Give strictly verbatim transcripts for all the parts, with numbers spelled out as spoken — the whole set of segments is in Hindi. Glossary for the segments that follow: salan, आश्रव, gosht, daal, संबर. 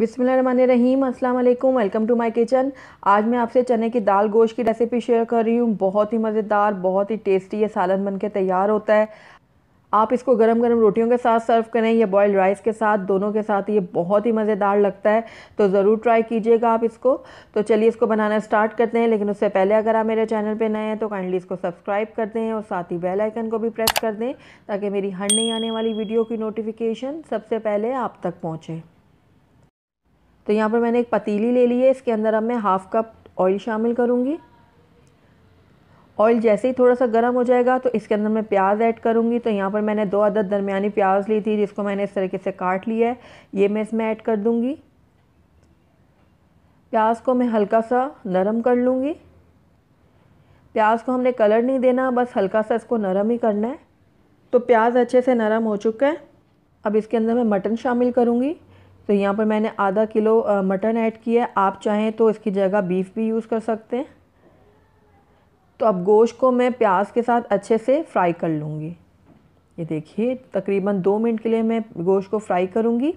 बिस्मिल्लाहिर्रहमानिर्रहीम, अस्सलाम वालेकुम, वेलकम टू माय किचन। आज मैं आपसे चने की दाल गोश्त की रेसिपी शेयर कर रही हूँ। बहुत ही मज़ेदार, बहुत ही टेस्टी ये सालन बनके तैयार होता है। आप इसको गरम गरम रोटियों के साथ सर्व करें या बॉयल्ड राइस के साथ, दोनों के साथ ये बहुत ही मज़ेदार लगता है। तो ज़रूर ट्राई कीजिएगा आप इसको। तो चलिए इसको बनाना स्टार्ट करते हैं, लेकिन उससे पहले अगर आप मेरे चैनल पे नए हैं तो काइंडली इसको सब्सक्राइब कर दें और साथ ही बेल आइकन को भी प्रेस कर दें ताकि मेरी हर नई आने वाली वीडियो की नोटिफिकेशन सबसे पहले आप तक पहुँचे। तो यहाँ पर मैंने एक पतीली ले ली है, इसके अंदर अब मैं हाफ़ कप ऑयल शामिल करूँगी। ऑयल जैसे ही थोड़ा सा गर्म हो जाएगा तो इसके अंदर मैं प्याज ऐड करूँगी। तो यहाँ पर मैंने दो अदद दरमियानी प्याज ली थी जिसको मैंने इस तरीके से काट लिया है, ये मैं इसमें ऐड कर दूँगी। प्याज को मैं हल्का सा नरम कर लूँगी। प्याज को हमने कलर नहीं देना, बस हल्का सा इसको नरम ही करना है। तो प्याज अच्छे से नरम हो चुका है। अब इसके अंदर मैं मटन शामिल करूँगी। तो यहाँ पर मैंने आधा किलो मटन ऐड किया है। आप चाहें तो इसकी जगह बीफ भी यूज़ कर सकते हैं। तो अब गोश्त को मैं प्याज के साथ अच्छे से फ्राई कर लूँगी। ये देखिए, तकरीबन दो मिनट के लिए मैं गोश्त को फ्राई करूँगी।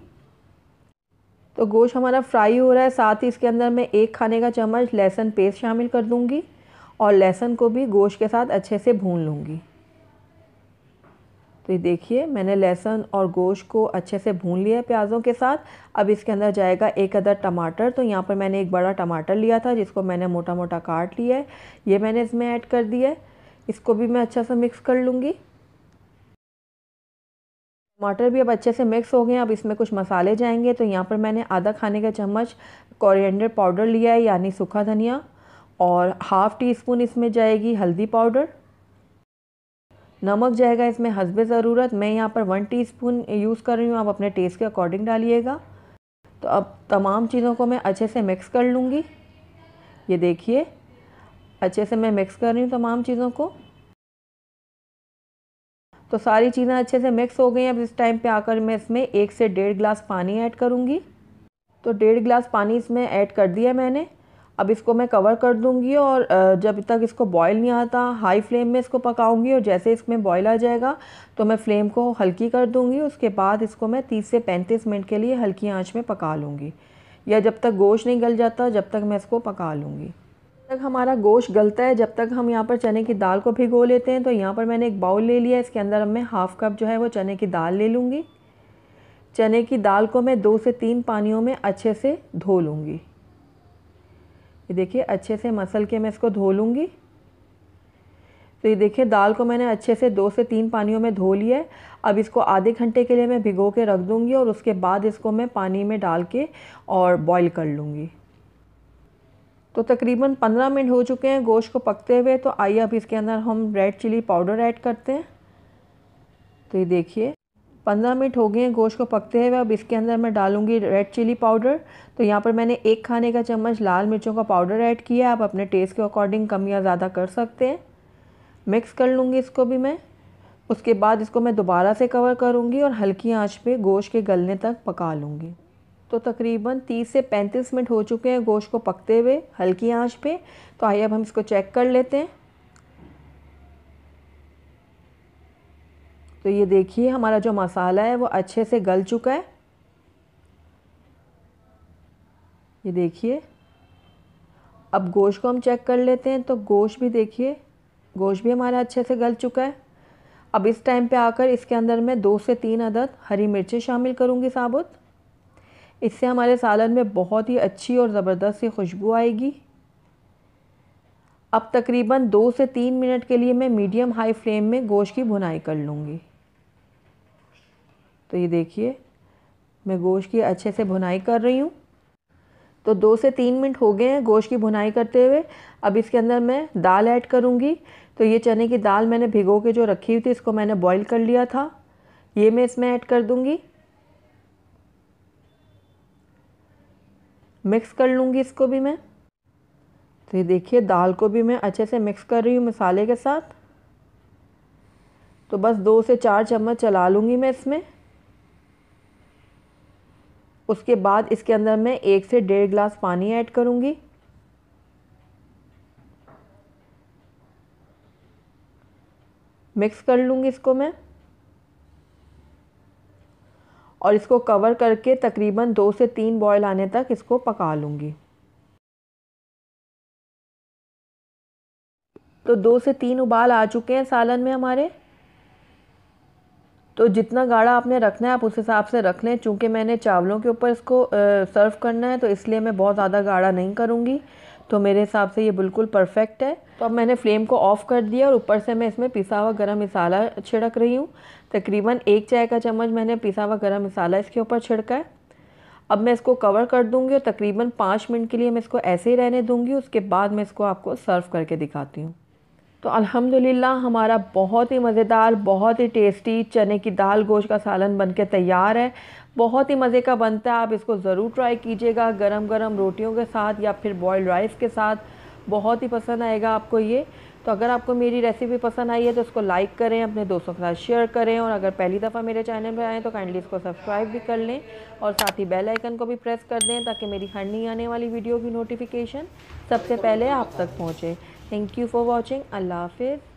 तो गोश्त हमारा फ्राई हो रहा है, साथ ही इसके अंदर मैं एक खाने का चम्मच लहसुन पेस्ट शामिल कर दूँगी और लहसुन को भी गोश्त के साथ अच्छे से भून लूँगी। तो ये देखिए, मैंने लहसुन और गोश्त को अच्छे से भून लिया है प्याज़ों के साथ। अब इसके अंदर जाएगा एक अदर टमाटर। तो यहाँ पर मैंने एक बड़ा टमाटर लिया था जिसको मैंने मोटा मोटा काट लिया है, ये मैंने इसमें ऐड कर दिया है। इसको भी मैं अच्छा से मिक्स कर लूँगी। टमाटर भी अब अच्छे से मिक्स हो गए। अब इसमें कुछ मसाले जाएंगे। तो यहाँ पर मैंने आधा खाने का चम्मच कोरिएंडर पाउडर लिया है, यानी सूखा धनिया, और हाफ़ टी स्पून इसमें जाएगी हल्दी पाउडर। नमक जाएगा इसमें हस्बे ज़रूरत, मैं यहाँ पर वन टीस्पून यूज़ कर रही हूँ, आप अपने टेस्ट के अकॉर्डिंग डालिएगा। तो अब तमाम चीज़ों को मैं अच्छे से मिक्स कर लूँगी। ये देखिए, अच्छे से मैं मिक्स कर रही हूँ तमाम चीज़ों को। तो सारी चीज़ें अच्छे से मिक्स हो गई। अब इस टाइम पे आकर मैं इसमें एक से डेढ़ गिलास पानी ऐड करूँगी। तो डेढ़ गिलास पानी इसमें ऐड कर दिया मैंने। अब इसको मैं कवर कर दूंगी और जब तक इसको बॉयल नहीं आता हाई फ्लेम में इसको पकाऊंगी। और जैसे इसमें बॉयल आ जाएगा तो मैं फ्लेम को हल्की कर दूंगी। उसके बाद इसको मैं तीस से पैंतीस मिनट के लिए हल्की आंच में पका लूँगी, या जब तक गोश्त नहीं गल जाता, जब तक मैं इसको पका लूँगी। जब तक हमारा गोश्त गलता है, जब तक हम यहाँ पर चने की दाल को भिगो लेते हैं। तो यहाँ पर मैंने एक बाउल ले लिया, इसके अंदर अब मैं हाफ़ कप जो है वो चने की दाल ले लूँगी। चने की दाल को मैं दो से तीन पानियों में अच्छे से धो लूँगी। ये देखिए, अच्छे से मसल के मैं इसको धो लूँगी। तो ये देखिए, दाल को मैंने अच्छे से दो से तीन पानियों में धो लिया है। अब इसको आधे घंटे के लिए मैं भिगो के रख दूँगी और उसके बाद इसको मैं पानी में डाल के और बॉईल कर लूँगी। तो तकरीबन पंद्रह मिनट हो चुके हैं गोश्त को पकते हुए। तो आइए अब इसके अंदर हम रेड चिली पाउडर ऐड करते हैं। तो ये देखिए, पंद्रह मिनट हो गए हैं गोश्त को पकते हुए। अब इसके अंदर मैं डालूंगी रेड चिली पाउडर। तो यहाँ पर मैंने एक खाने का चम्मच लाल मिर्चों का पाउडर ऐड किया है, आप अपने टेस्ट के अकॉर्डिंग कम या ज़्यादा कर सकते हैं। मिक्स कर लूँगी इसको भी मैं। उसके बाद इसको मैं दोबारा से कवर करूँगी और हल्की आंच पे गोश्त के गलने तक पका लूँगी। तो तकरीबन तीस से पैंतीस मिनट हो चुके हैं गोश्त को पकते हुए हल्की आँच पर। तो आइए अब हम इसको चेक कर लेते हैं। तो ये देखिए, हमारा जो मसाला है वो अच्छे से गल चुका है। ये देखिए, अब गोश्त को हम चेक कर लेते हैं। तो गोश्त भी देखिए, गोश्त भी हमारा अच्छे से गल चुका है। अब इस टाइम पे आकर इसके अंदर मैं दो से तीन अदद हरी मिर्चें शामिल करूँगी साबुत। इससे हमारे सालन में बहुत ही अच्छी और ज़बरदस्त सी खुशबू आएगी। अब तकरीबन दो से तीन मिनट के लिए मैं मीडियम हाई फ्लेम में गोश्त की भुनाई कर लूँगी। तो ये देखिए, मैं गोश्त की अच्छे से भुनाई कर रही हूँ। तो दो से तीन मिनट हो गए हैं गोश्त की भुनाई करते हुए। अब इसके अंदर मैं दाल ऐड करूँगी। तो ये चने की दाल मैंने भिगो के जो रखी हुई थी, इसको मैंने बॉईल कर लिया था, ये मैं इसमें ऐड कर दूँगी। मिक्स कर लूँगी इसको भी मैं। तो ये देखिए, दाल को भी मैं अच्छे से मिक्स कर रही हूँ मसाले के साथ। तो बस दो से चार चम्मच चला लूँगी मैं इसमें। उसके बाद इसके अंदर मैं एक से डेढ़ गिलास पानी ऐड करूँगी। मिक्स कर लूँगी इसको मैं। और इसको कवर करके तकरीबन दो से तीन बॉयल आने तक इसको पका लूँगी। तो दो से तीन उबाल आ चुके हैं सालन में हमारे। तो जितना गाढ़ा आपने रखना है आप उस हिसाब से रख लें। चूँकि मैंने चावलों के ऊपर इसको सर्व करना है तो इसलिए मैं बहुत ज़्यादा गाढ़ा नहीं करूँगी। तो मेरे हिसाब से ये बिल्कुल परफेक्ट है। तो अब मैंने फ्लेम को ऑफ़ कर दिया और ऊपर से मैं इसमें पिसा हुआ गरम मसाला छिड़क रही हूँ। तकरीबन एक चाय का चम्मच मैंने पिसा हुआ गरम मसाला इसके ऊपर छिड़का है। अब मैं इसको कवर कर दूँगी और तकरीबन पाँच मिनट के लिए मैं इसको ऐसे ही रहने दूँगी। उसके बाद मैं इसको आपको सर्व करके दिखाती हूँ। तो अल्हम्दुलिल्लाह हमारा बहुत ही मज़ेदार, बहुत ही टेस्टी चने की दाल गोश्त का सालन बनके तैयार है। बहुत ही मज़े का बनता है, आप इसको ज़रूर ट्राई कीजिएगा। गरम गरम रोटियों के साथ या फिर बॉइल्ड राइस के साथ बहुत ही पसंद आएगा आपको ये। तो अगर आपको मेरी रेसिपी पसंद आई है तो इसको लाइक करें, अपने दोस्तों के साथ शेयर करें, और अगर पहली दफ़ा मेरे चैनल पर आएँ तो काइंडली इसको सब्सक्राइब भी कर लें और साथ ही बेल आइकन को भी प्रेस कर दें ताकि मेरी हर नई आने वाली वीडियो की नोटिफिकेशन सबसे पहले आप तक पहुँचे। Thank you for watching. Allah Hafiz.